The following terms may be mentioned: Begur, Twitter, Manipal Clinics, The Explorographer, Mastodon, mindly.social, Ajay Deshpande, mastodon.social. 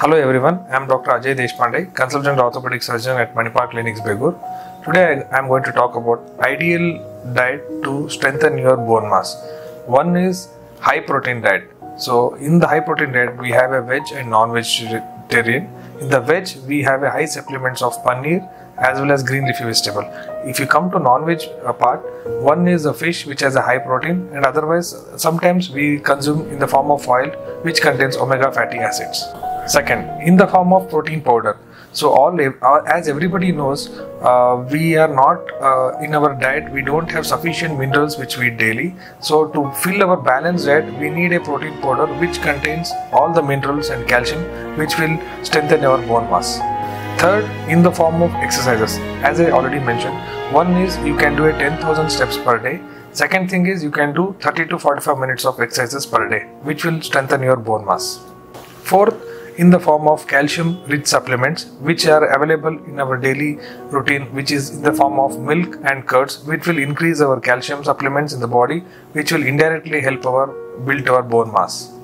Hello everyone, I am Dr. Ajay Deshpande, Consultant Orthopedic Surgeon at Manipal Clinics, Begur. Today I am going to talk about ideal diet to strengthen your bone mass. One is high protein diet. So in the high protein diet we have a veg and non-vegetarian. In the veg we have a high supplements of paneer as well as green leafy vegetable. If you come to non-veg part, one is a fish which has a high protein, and otherwise sometimes we consume in the form of oil which contains omega fatty acids. Second, in the form of protein powder. So as everybody knows, we are not in our diet, we don't have sufficient minerals which we eat daily. So to fill our balanced diet, we need a protein powder which contains all the minerals and calcium which will strengthen our bone mass. Third, in the form of exercises, as I already mentioned, one is you can do a 10,000 steps per day. Second thing is you can do 30 to 45 minutes of exercises per day, which will strengthen your bone mass. Fourth, in the form of calcium-rich supplements which are available in our daily routine, which is in the form of milk and curds, which will increase our calcium supplements in the body, which will indirectly help build our bone mass.